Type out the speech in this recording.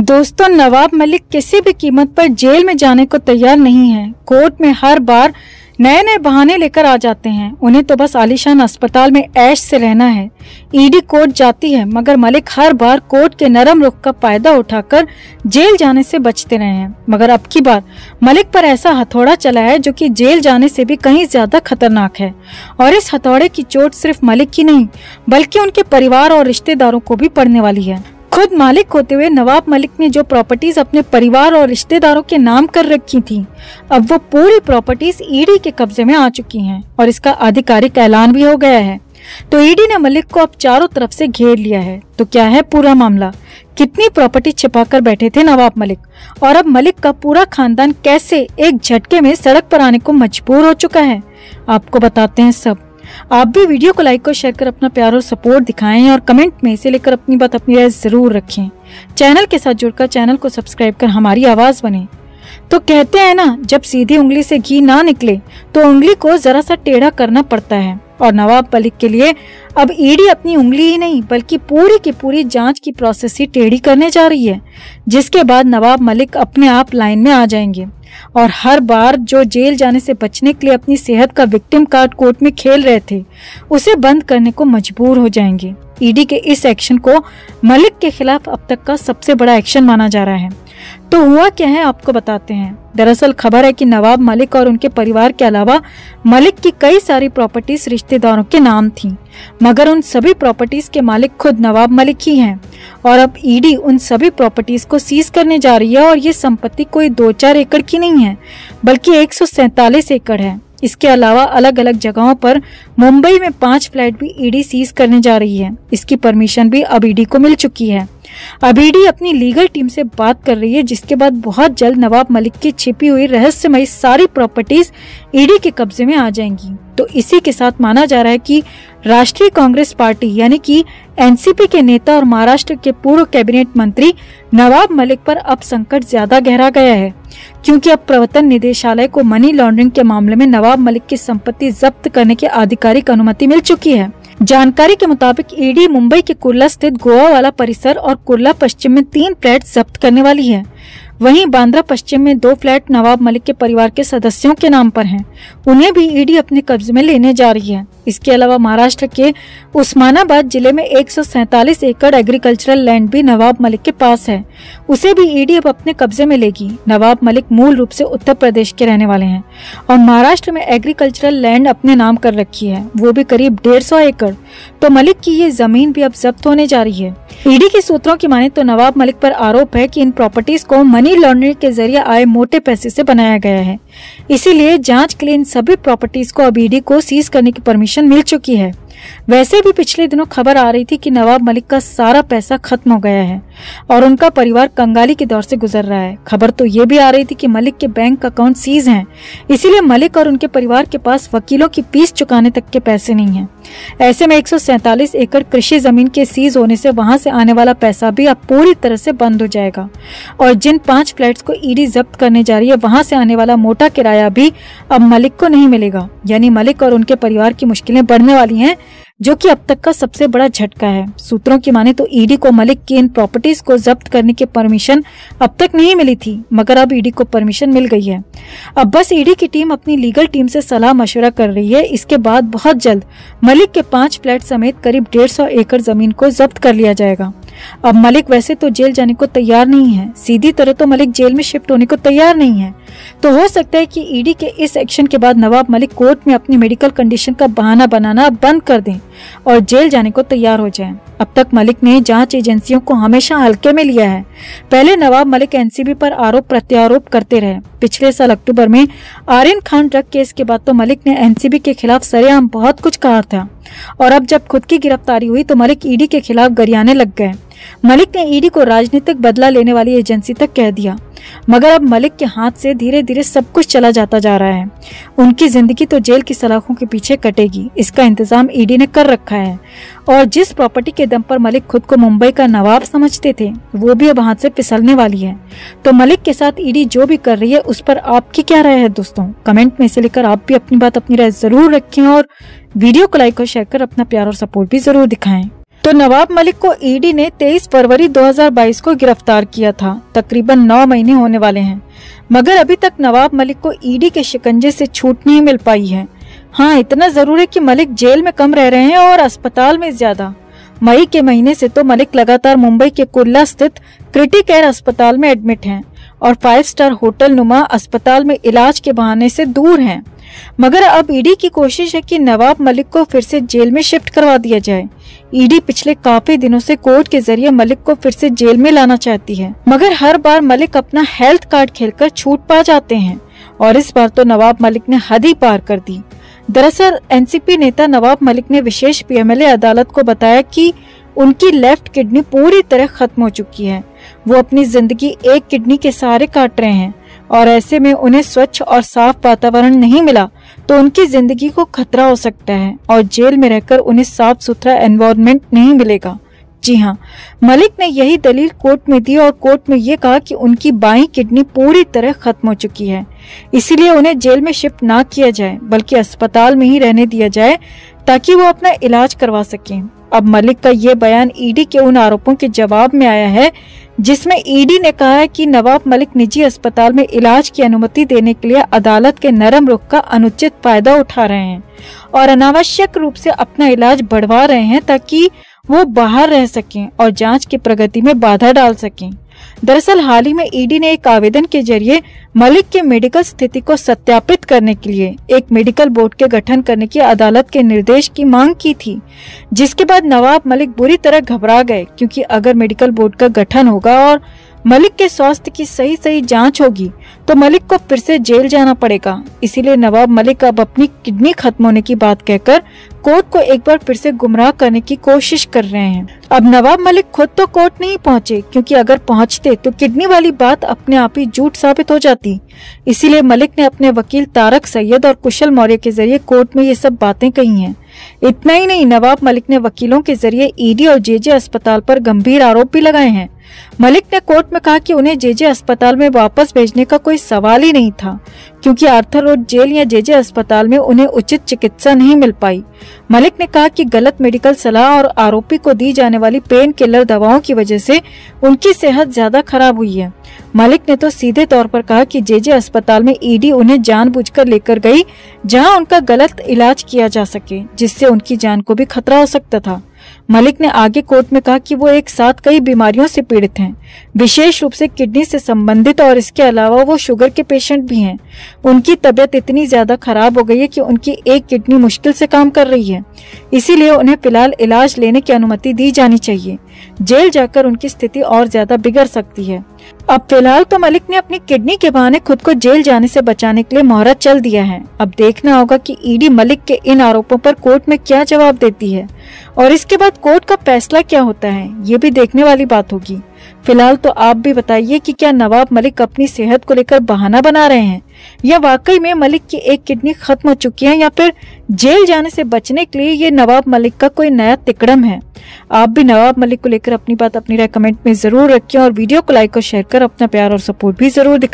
दोस्तों, नवाब मलिक किसी भी कीमत पर जेल में जाने को तैयार नहीं है। कोर्ट में हर बार नए नए बहाने लेकर आ जाते हैं। उन्हें तो बस आलीशान अस्पताल में ऐश से रहना है। ईडी कोर्ट जाती है, मगर मलिक हर बार कोर्ट के नरम रुख का फायदा उठाकर जेल जाने से बचते रहे हैं। मगर अब की बार मलिक पर ऐसा हथौड़ा चला है जो कि जेल जाने से भी कहीं ज्यादा खतरनाक है। और इस हथौड़े की चोट सिर्फ मलिक की नहीं बल्कि उनके परिवार और रिश्तेदारों को भी पड़ने वाली है। खुद मालिक होते हुए नवाब मलिक ने जो प्रॉपर्टीज अपने परिवार और रिश्तेदारों के नाम कर रखी थी, अब वो पूरी प्रॉपर्टीज ईडी के कब्जे में आ चुकी हैं और इसका आधिकारिक ऐलान भी हो गया है। तो ईडी ने मलिक को अब चारों तरफ से घेर लिया है। तो क्या है पूरा मामला? कितनी प्रॉपर्टी छिपाकर बैठे थे नवाब मलिक, और अब मलिक का पूरा खानदान कैसे एक झटके में सड़क पर आने को मजबूर हो चुका है, आपको बताते हैं सब। आप भी वीडियो को लाइक और शेयर कर अपना प्यार और सपोर्ट दिखाएं और कमेंट में इसे लेकर अपनी बात अपनी राय जरूर रखें। चैनल के साथ जुड़कर चैनल को सब्सक्राइब कर हमारी आवाज बने। तो कहते हैं ना, जब सीधी उंगली से घी ना निकले तो उंगली को जरा सा टेढ़ा करना पड़ता है। और नवाब मलिक के लिए अब ईडी अपनी उंगली ही नहीं बल्कि पूरी की पूरी जांच की प्रोसेस ही टेढ़ी करने जा रही है, जिसके बाद नवाब मलिक अपने आप लाइन में आ जाएंगे। और हर बार जो जेल जाने से बचने के लिए अपनी सेहत का विक्टिम कार्ड कोर्ट में खेल रहे थे, उसे बंद करने को मजबूर हो जाएंगे। ईडी के इस एक्शन को मलिक के खिलाफ अब तक का सबसे बड़ा एक्शन माना जा रहा है। तो हुआ क्या है आपको बताते हैं। दरअसल खबर है कि नवाब मलिक और उनके परिवार के अलावा मलिक की कई सारी प्रॉपर्टीज रिश्तेदारों के नाम थी, मगर उन सभी प्रॉपर्टीज के मालिक खुद नवाब मलिक ही हैं। और अब ईडी उन सभी प्रॉपर्टीज को सीज करने जा रही है। और ये संपत्ति कोई 2-4 एकड़ की नहीं है बल्कि 147 एकड़ है। इसके अलावा अलग अलग जगहों पर मुंबई में 5 फ्लैट भी ईडी सीज करने जा रही है। इसकी परमिशन भी अब ईडी को मिल चुकी है। अब ईडी अपनी लीगल टीम से बात कर रही है, जिसके बाद बहुत जल्द नवाब मलिक की छिपी हुई रहस्यमयी सारी प्रॉपर्टीज ईडी के कब्जे में आ जाएंगी। तो इसी के साथ माना जा रहा है कि राष्ट्रीय कांग्रेस पार्टी यानी कि एनसीपी के नेता और महाराष्ट्र के पूर्व कैबिनेट मंत्री नवाब मलिक पर अब संकट ज्यादा गहरा गया है, क्योंकि अब प्रवर्तन निदेशालय को मनी लॉन्ड्रिंग के मामले में नवाब मलिक की संपत्ति जब्त करने की आधिकारिक अनुमति मिल चुकी है। जानकारी के मुताबिक ईडी मुंबई के कुर्ला स्थित गोवा वाला परिसर और कुर्ला पश्चिम में 3 फ्लैट जब्त करने वाली है। वहीं बांद्रा पश्चिम में 2 फ्लैट नवाब मलिक के परिवार के सदस्यों के नाम पर हैं, उन्हें भी ईडी अपने कब्जे में लेने जा रही है। इसके अलावा महाराष्ट्र के उस्मानाबाद जिले में 147 एकड़ एग्रीकल्चरल लैंड भी नवाब मलिक के पास है, उसे भी ईडी अब अपने कब्जे में लेगी। नवाब मलिक मूल रूप से उत्तर प्रदेश के रहने वाले हैं और महाराष्ट्र में एग्रीकल्चरल लैंड अपने नाम कर रखी है, वो भी करीब 150 एकड़। तो मलिक की ये जमीन भी अब जब्त होने जा रही है। ईडी के सूत्रों की माने तो नवाब मलिक पर आरोप है कि इन प्रॉपर्टीज को मनी लॉन्ड्रिंग के जरिए आए मोटे पैसे से बनाया गया है। इसीलिए जांच के लिए इन सभी प्रॉपर्टीज को अब ईडी को सीज करने की परमिशन मिल चुकी है। वैसे भी पिछले दिनों खबर आ रही थी कि नवाब मलिक का सारा पैसा खत्म हो गया है और उनका परिवार कंगाली के दौर से गुजर रहा है। खबर तो ये भी आ रही थी कि मलिक के बैंक अकाउंट सीज हैं, इसीलिए मलिक और उनके परिवार के पास वकीलों की फीस चुकाने तक के पैसे नहीं हैं। ऐसे में 147 एकड़ कृषि जमीन के सीज होने से वहां से आने वाला पैसा भी अब पूरी तरह से बंद हो जाएगा। और जिन 5 फ्लैट को ईडी जब्त करने जा रही है, वहाँ से आने वाला मोटा किराया भी अब मलिक को नहीं मिलेगा। यानी मलिक और उनके परिवार की मुश्किलें बढ़ने वाली है, जो कि अब तक का सबसे बड़ा झटका है। सूत्रों की माने तो ईडी को मलिक की इन प्रॉपर्टीज को जब्त करने की परमिशन अब तक नहीं मिली थी, मगर अब ईडी को परमिशन मिल गई है। अब बस ईडी की टीम अपनी लीगल टीम से सलाह मशवरा कर रही है। इसके बाद बहुत जल्द मलिक के 5 फ्लैट समेत करीब 150 एकड़ जमीन को जब्त कर लिया जाएगा। अब मलिक वैसे तो जेल जाने को तैयार नहीं है, सीधी तरह तो मलिक जेल में शिफ्ट होने को तैयार नहीं है। तो हो सकता है कि ईडी के इस एक्शन के बाद नवाब मलिक कोर्ट में अपनी मेडिकल कंडीशन का बहाना बनाना बंद कर दें और जेल जाने को तैयार हो जाएं। अब तक मलिक ने जांच एजेंसियों को हमेशा हल्के में लिया है। पहले नवाब मलिक एनसीबी पर आरोप प्रत्यारोप करते रहे। पिछले साल अक्टूबर में आर्यन खान ड्रग केस के बाद तो मलिक ने एनसीबी के खिलाफ सरेआम बहुत कुछ कहा था। और अब जब खुद की गिरफ्तारी हुई तो मलिक ईडी के खिलाफ गरियाने लग गए। मलिक ने ईडी को राजनीतिक बदला लेने वाली एजेंसी तक कह दिया, मगर अब मलिक के हाथ से धीरे धीरे सब कुछ चला जाता जा रहा है। उनकी जिंदगी तो जेल की सलाखों के पीछे कटेगी, इसका इंतजाम ईडी ने कर रखा है। और जिस प्रॉपर्टी के दम पर मलिक खुद को मुंबई का नवाब समझते थे, वो भी अब हाथ से फिसलने वाली है। तो मलिक के साथ ईडी जो भी कर रही है, उस पर आपकी क्या राय है दोस्तों? कमेंट में इसे लेकर आप भी अपनी बात अपनी राय जरूर रखें और वीडियो को लाइक और शेयर कर अपना प्यार और सपोर्ट भी जरूर दिखाएं। तो नवाब मलिक को ईडी ने 23 फरवरी 2022 को गिरफ्तार किया था। तकरीबन 9 महीने होने वाले हैं, मगर अभी तक नवाब मलिक को ईडी के शिकंजे से छूट नहीं मिल पाई है। हाँ, इतना जरूर है कि मलिक जेल में कम रह रहे हैं और अस्पताल में ज्यादा। मई के महीने से तो मलिक लगातार मुंबई के कुर्ला स्थित क्रिटिक एयर अस्पताल में एडमिट हैं और 5 स्टार होटल नुमा अस्पताल में इलाज के बहाने से दूर हैं। मगर अब ईडी की कोशिश है कि नवाब मलिक को फिर से जेल में शिफ्ट करवा दिया जाए। ईडी पिछले काफी दिनों से कोर्ट के जरिए मलिक को फिर से जेल में लाना चाहती है, मगर हर बार मलिक अपना हेल्थ कार्ड खेलकर छूट पा जाते हैं और इस बार तो नवाब मलिक ने हद ही पार कर दी। दरअसल एनसीपी नेता नवाब मलिक ने विशेष पीएमएलए अदालत को बताया कि उनकी लेफ्ट किडनी पूरी तरह खत्म हो चुकी है। वो अपनी जिंदगी एक किडनी के सहारे काट रहे हैं और ऐसे में उन्हें स्वच्छ और साफ वातावरण नहीं मिला तो उनकी जिंदगी को खतरा हो सकता है और जेल में रहकर उन्हें साफ सुथरा एनवायरनमेंट नहीं मिलेगा। जी हाँ, मलिक ने यही दलील कोर्ट में दी और कोर्ट में ये कहा कि उनकी बाईं किडनी पूरी तरह खत्म हो चुकी है, इसीलिए उन्हें जेल में शिफ्ट ना किया जाए बल्कि अस्पताल में ही रहने दिया जाए ताकि वो अपना इलाज करवा सकें। अब मलिक का ये बयान ईडी के उन आरोपों के जवाब में आया है जिसमें ईडी ने कहा है कि नवाब मलिक निजी अस्पताल में इलाज की अनुमति देने के लिए अदालत के नरम रुख का अनुचित फायदा उठा रहे हैं और अनावश्यक रूप से अपना इलाज बढ़वा रहे हैं ताकि वो बाहर रह सकें और जांच की प्रगति में बाधा डाल सकें। दरअसल हाल ही में ईडी ने एक आवेदन के जरिए मलिक की मेडिकल स्थिति को सत्यापित करने के लिए एक मेडिकल बोर्ड के गठन करने की अदालत के निर्देश की मांग की थी, जिसके बाद नवाब मलिक बुरी तरह घबरा गए क्योंकि अगर मेडिकल बोर्ड का गठन होगा और मलिक के स्वास्थ्य की सही जांच होगी तो मलिक को फिर से जेल जाना पड़ेगा। इसीलिए नवाब मलिक अब अपनी किडनी खत्म होने की बात कहकर कोर्ट को एक बार फिर से गुमराह करने की कोशिश कर रहे हैं। अब नवाब मलिक खुद तो कोर्ट नहीं पहुंचे क्योंकि अगर पहुंचते तो किडनी वाली बात अपने आप ही झूठ साबित हो जाती। इसीलिए मलिक ने अपने वकील तारक सैयद और कुशल मौर्य के जरिए कोर्ट में ये सब बातें कही हैं। इतना ही नहीं, नवाब मलिक ने वकीलों के जरिए ईडी और जेजे अस्पताल पर गंभीर आरोप भी लगाए हैं। मलिक ने कोर्ट में कहा कि उन्हें जेजे अस्पताल में वापस भेजने का कोई सवाल ही नहीं था क्योंकि आर्थर रोड जेल या जेजे अस्पताल में उन्हें उचित चिकित्सा नहीं मिल पाई। मलिक ने कहा कि गलत मेडिकल सलाह और आरोपी को दी जाने वाली पेन किलर दवाओं की वजह से उनकी सेहत ज्यादा खराब हुई है। मलिक ने तो सीधे तौर पर कहा कि जेजे अस्पताल में ईडी उन्हें जानबूझकर लेकर गई जहां उनका गलत इलाज किया जा सके जिससे उनकी जान को भी खतरा हो सकता था। मलिक ने आगे कोर्ट में कहा कि वो एक साथ कई बीमारियों से पीड़ित हैं, विशेष रूप से किडनी से संबंधित, और इसके अलावा वो शुगर के पेशेंट भी हैं। उनकी तबीयत इतनी ज्यादा खराब हो गई है कि उनकी एक किडनी मुश्किल से काम कर रही है, इसीलिए उन्हें फिलहाल इलाज लेने की अनुमति दी जानी चाहिए। जेल जाकर उनकी स्थिति और ज्यादा बिगड़ सकती है। अब फिलहाल तो मलिक ने अपनी किडनी के बहाने खुद को जेल जाने से बचाने के लिए मोहरा चल दिया है। अब देखना होगा कि ईडी मलिक के इन आरोपों पर कोर्ट में क्या जवाब देती है और इसके बाद कोर्ट का फैसला क्या होता है, ये भी देखने वाली बात होगी। फिलहाल तो आप भी बताइए कि क्या नवाब मलिक अपनी सेहत को लेकर बहाना बना रहे हैं या वाकई में मलिक की एक किडनी खत्म हो चुकी है या फिर जेल जाने से बचने के लिए ये नवाब मलिक का कोई नया तिकड़म है। आप भी नवाब मलिक को लेकर अपनी बात अपनी राय कमेंट में जरूर रखिए और वीडियो को लाइक और शेयर कर अपना प्यार और सपोर्ट भी जरूर दिखाएं।